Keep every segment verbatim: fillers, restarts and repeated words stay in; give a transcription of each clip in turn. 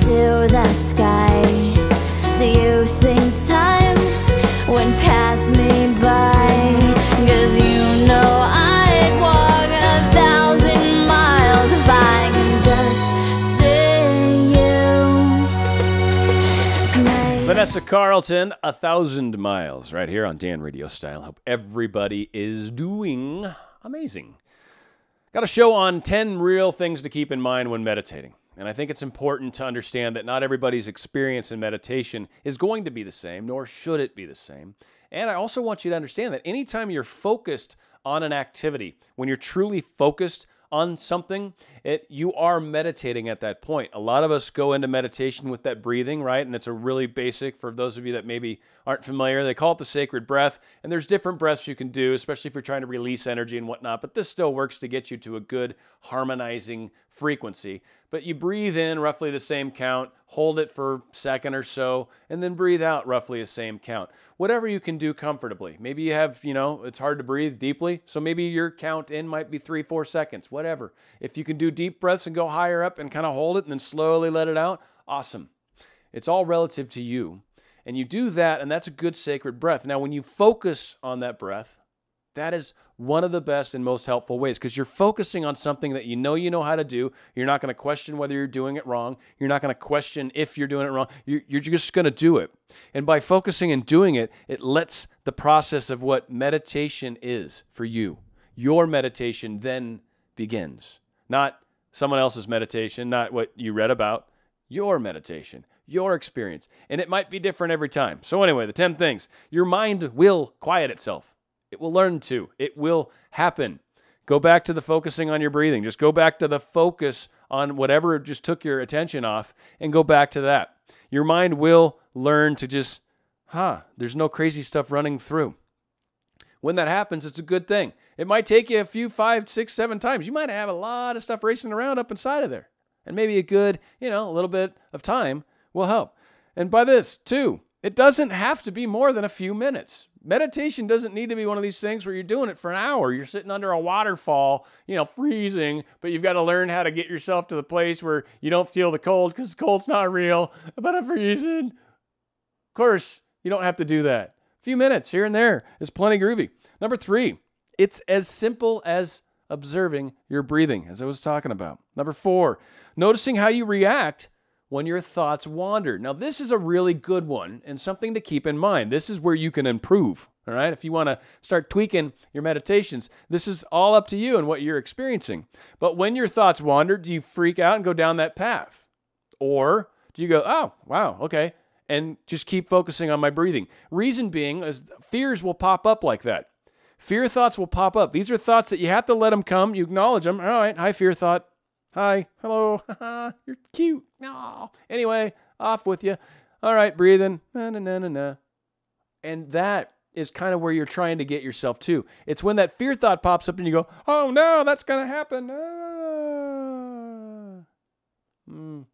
to the sky. Do you think time went past me by? Cause you know I'd walk a thousand miles if I can just see you tonight. Vanessa Carlton, A Thousand Miles, right here on Dan Radio Style. Hope everybody is doing amazing. Got a show on ten real things to keep in mind when meditating. And I think it's important to understand that not everybody's experience in meditation is going to be the same, nor should it be the same. And I also want you to understand that anytime you're focused on an activity, when you're truly focused on something, it, you are meditating at that point. A lot of us go into meditation with that breathing, right? And it's a really basic, for those of you that maybe aren't familiar, they call it the sacred breath. And there's different breaths you can do, especially if you're trying to release energy and whatnot. But this still works to get you to a good harmonizing frequency. But you breathe in roughly the same count, hold it for a second or so, and then breathe out roughly the same count. Whatever you can do comfortably. Maybe you have, you know, it's hard to breathe deeply, so maybe your count in might be three, four seconds, whatever. If you can do deep breaths and go higher up and kind of hold it and then slowly let it out, awesome. It's all relative to you. And you do that, and that's a good sacred breath. Now, when you focus on that breath, that is one of the best and most helpful ways, because you're focusing on something that you know you know how to do. You're not going to question whether you're doing it wrong. You're not going to question if you're doing it wrong. You're, you're just going to do it. And by focusing and doing it, it lets the process of what meditation is for you. Your meditation then begins. Not someone else's meditation, not what you read about. Your meditation, your experience. And it might be different every time. So anyway, the ten things. Your mind will quiet itself. It will learn to. It will happen. Go back to the focusing on your breathing. Just go back to the focus on whatever just took your attention off and go back to that. Your mind will learn to just, huh, there's no crazy stuff running through. When that happens, it's a good thing. It might take you a few, five, six, seven times. You might have a lot of stuff racing around up inside of there. And maybe a good, you know, a little bit of time will help. And by this, too, it doesn't have to be more than a few minutes. Meditation doesn't need to be one of these things where you're doing it for an hour. You're sitting under a waterfall, you know, freezing, but you've got to learn how to get yourself to the place where you don't feel the cold because the cold's not real, but I'm freezing. Of course, you don't have to do that. A few minutes here and there is plenty groovy. Number three, it's as simple as observing your breathing, as I was talking about. Number four, noticing how you react when your thoughts wander. Now, this is a really good one and something to keep in mind. This is where you can improve, all right? If you want to start tweaking your meditations, this is all up to you and what you're experiencing. But when your thoughts wander, do you freak out and go down that path? Or do you go, oh, wow, okay, and just keep focusing on my breathing? Reason being is fears will pop up like that. Fear thoughts will pop up. These are thoughts that you have to let them come. You acknowledge them. All right, hi, fear thought. Hi, hello, you're cute. No. Anyway, off with you. All right, breathing. Na, na, na, na, na. And that is kind of where you're trying to get yourself to. It's when that fear thought pops up and you go, oh no, that's going to happen. Ah. Mm.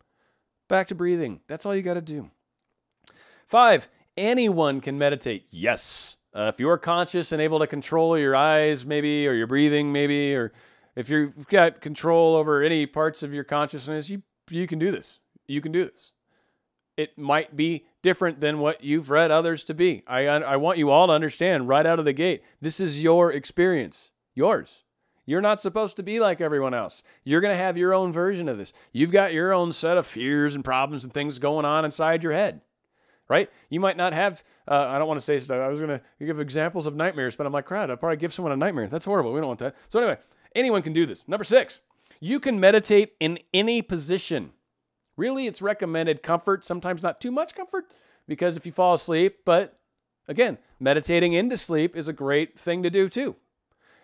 Back to breathing. That's all you got to do. Five, anyone can meditate. Yes. Uh, if you're conscious and able to control your eyes maybe, or your breathing maybe, or if you've got control over any parts of your consciousness, you, you can do this. You can do this. It might be different than what you've read others to be. I, I want you all to understand right out of the gate, this is your experience, yours. You're not supposed to be like everyone else. You're going to have your own version of this. You've got your own set of fears and problems and things going on inside your head, right? You might not have, uh, I don't want to say stuff. I was going to give examples of nightmares, but I'm like, crap, I'll probably give someone a nightmare. That's horrible. We don't want that. So anyway, anyone can do this. Number six, you can meditate in any position. Really, it's recommended comfort, sometimes not too much comfort, because if you fall asleep, but again, meditating into sleep is a great thing to do too.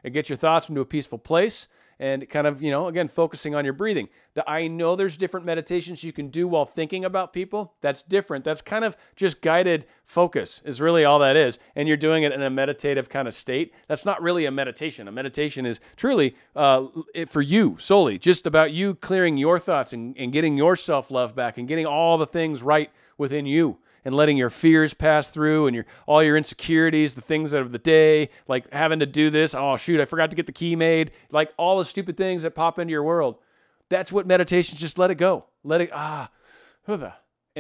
It gets your thoughts into a peaceful place and kind of, you know, again, focusing on your breathing. The, I know there's different meditations you can do while thinking about people. That's different. That's kind of just guided focus is really all that is. And you're doing it in a meditative kind of state. That's not really a meditation. A meditation is truly uh, it for you solely, just about you clearing your thoughts and, and getting your self-love back and getting all the things right within you. And letting your fears pass through and your all your insecurities, the things of the day, like having to do this, oh shoot, I forgot to get the key made, like all the stupid things that pop into your world. That's what meditation, just let it go. Let it, ah, and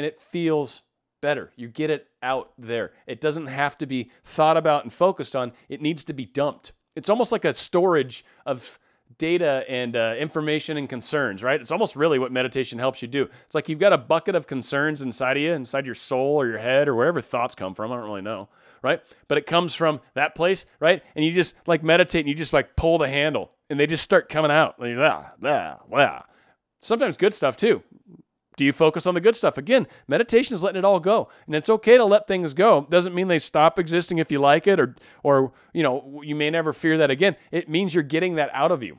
it feels better. You get it out there. It doesn't have to be thought about and focused on. It needs to be dumped. It's almost like a storage of data and uh, information and concerns, right? It's almost really what meditation helps you do. It's like you've got a bucket of concerns inside of you, inside your soul or your head or wherever thoughts come from. I don't really know, right? But it comes from that place, right? And you just like meditate and you just like pull the handle and they just start coming out. Like, blah, blah, blah. Sometimes good stuff too. Do you focus on the good stuff? Again, meditation is letting it all go. And it's okay to let things go. It doesn't mean they stop existing if you like it, or, or you know, you may never fear that again. It means you're getting that out of you.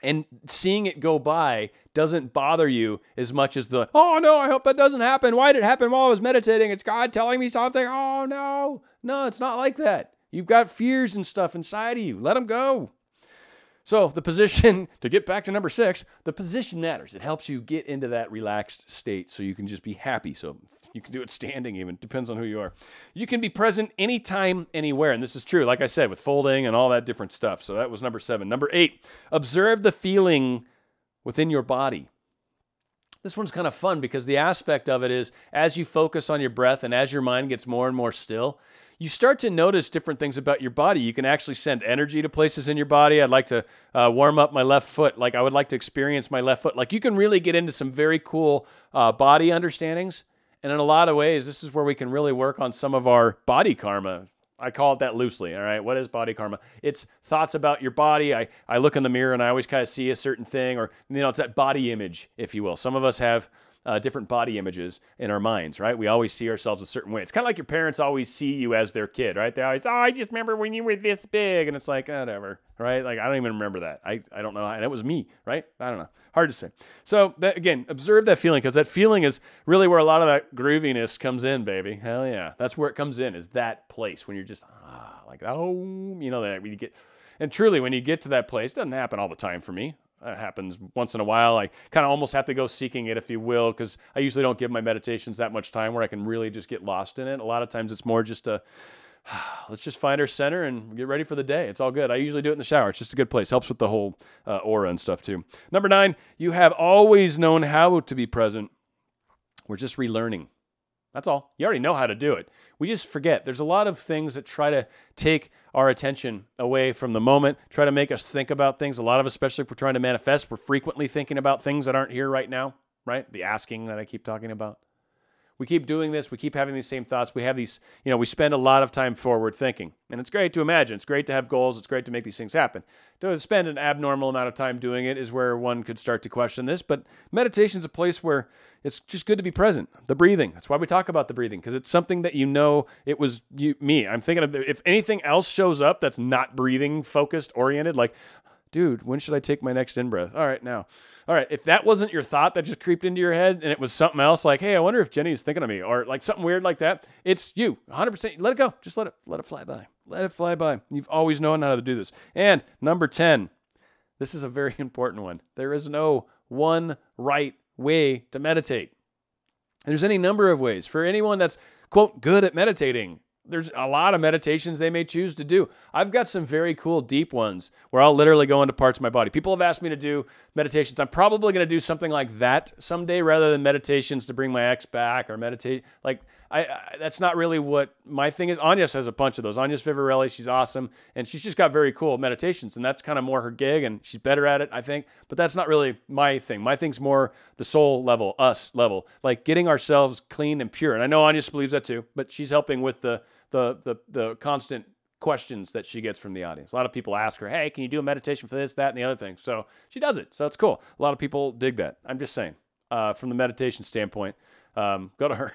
And seeing it go by doesn't bother you as much as the, oh no, I hope that doesn't happen. Why did it happen while I was meditating? It's God telling me something. Oh no, no, it's not like that. You've got fears and stuff inside of you. Let them go. So the position, to get back to number six, the position matters. It helps you get into that relaxed state so you can just be happy. So you can do it standing even, depends on who you are. You can be present anytime, anywhere. And this is true, like I said, with folding and all that different stuff. So that was number seven. Number eight, observe the feeling within your body. This one's kind of fun because the aspect of it is as you focus on your breath and as your mind gets more and more still, you start to notice different things about your body. You can actually send energy to places in your body. I'd like to uh, warm up my left foot. Like I would like to experience my left foot. Like you can really get into some very cool uh, body understandings. And in a lot of ways, this is where we can really work on some of our body karma. I call it that loosely, all right? What is body karma? It's thoughts about your body. I, I look in the mirror and I always kind of see a certain thing, or, you know, it's that body image, if you will. Some of us have Uh, different body images in our minds, right? We always see ourselves a certain way. It's kind of like your parents always see you as their kid, right? They always, oh, I just remember when you were this big. And it's like, oh, whatever, right? Like, I don't even remember that. I, I don't know. And it was me, right? I don't know. Hard to say. So that, again, observe that feeling, because that feeling is really where a lot of that grooviness comes in, baby. Hell yeah. That's where it comes in, is that place when you're just ah, like, oh, you know, that when you get, and truly when you get to that place, it doesn't happen all the time for me. It happens once in a while. I kind of almost have to go seeking it, if you will, because I usually don't give my meditations that much time where I can really just get lost in it. A lot of times it's more just a, let's just find our center and get ready for the day. It's all good. I usually do it in the shower. It's just a good place. Helps with the whole uh, aura and stuff too. Number nine, you have always known how to be present. We're just relearning. That's all. You already know how to do it. We just forget. There's a lot of things that try to take our attention away from the moment, try to make us think about things. A lot of us, especially if we're trying to manifest, we're frequently thinking about things that aren't here right now, right? The asking that I keep talking about. We keep doing this. We keep having these same thoughts. We have these, you know, we spend a lot of time forward thinking. And it's great to imagine. It's great to have goals. It's great to make these things happen. To spend an abnormal amount of time doing it is where one could start to question this. But meditation is a place where it's just good to be present. The breathing. That's why we talk about the breathing, because it's something that, you know, it was you, me. I'm thinking of, if anything else shows up that's not breathing focused, oriented, like, dude, when should I take my next in-breath? All right, now. All right, if that wasn't your thought that just creeped into your head and it was something else, like, hey, I wonder if Jenny's thinking of me, or like something weird like that, it's you, one hundred percent. Let it go. Just let it, let it fly by. Let it fly by. You've always known how to do this. And number ten, this is a very important one. There is no one right way to meditate. There's any number of ways. For anyone that's, quote, good at meditating, there's a lot of meditations they may choose to do. I've got some very cool deep ones where I'll literally go into parts of my body. People have asked me to do meditations. I'm probably going to do something like that someday rather than meditations to bring my ex back or meditate. Like I, I that's not really what my thing is. Anya has a bunch of those. Anya Vivarelli, she's awesome. And she's just got very cool meditations, and that's kind of more her gig, and she's better at it, I think. But that's not really my thing. My thing's more the soul level, us level, like getting ourselves clean and pure. And I know Anya believes that too, but she's helping with the The, the the constant questions that she gets from the audience. A lot of people ask her, hey, can you do a meditation for this, that, and the other thing? So she does it. So it's cool. A lot of people dig that. I'm just saying, uh, from the meditation standpoint, um, go to her.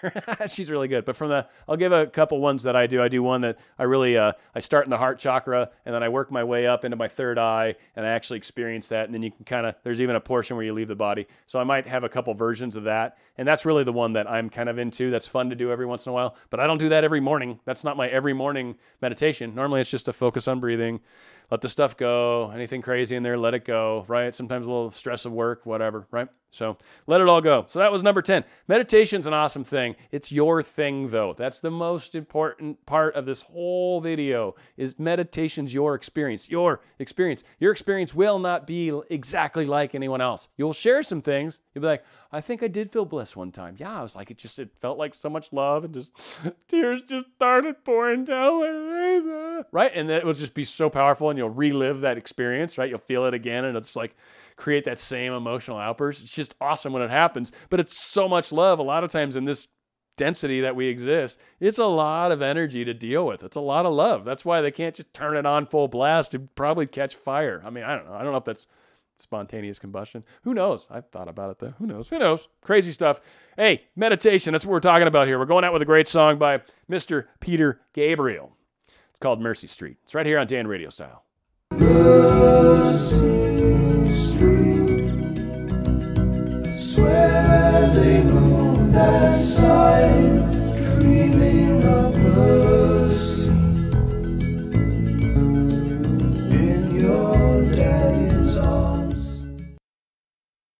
She's really good. But from the, I'll give a couple ones that I do. I do one that I really, uh, I start in the heart chakra, and then I work my way up into my third eye, and I actually experience that. And then you can kind of, there's even a portion where you leave the body. So I might have a couple versions of that. And that's really the one that I'm kind of into. That's fun to do every once in a while, but I don't do that every morning. That's not my every morning meditation. Normally it's just a focus on breathing. let the stuff go, anything crazy in there, let it go, right? Sometimes a little stress of work, whatever, right? So let it all go. So that was number ten. Meditation's an awesome thing. It's your thing though. That's the most important part of this whole video, is meditation's your experience, your experience. Your experience will not be exactly like anyone else. You'll share some things. You'll be like, I think I did feel blessed one time. Yeah, I was like, it just, it felt like so much love and just tears just started pouring down my face. Right? And then it will just be so powerful and you'll relive that experience, right? You'll feel it again and it's like, create that same emotional outburst. It's just awesome when it happens, but it's so much love. A lot of times in this density that we exist, it's a lot of energy to deal with. It's a lot of love. That's why they can't just turn it on full blast and probably catch fire. I mean, I don't know. I don't know if that's spontaneous combustion. Who knows? I've thought about it though. Who knows? Who knows? Crazy stuff. Hey, meditation. That's what we're talking about here. We're going out with a great song by Mister Peter Gabriel. It's called Mercy Street. It's right here on Dan Radio Style. Mercy.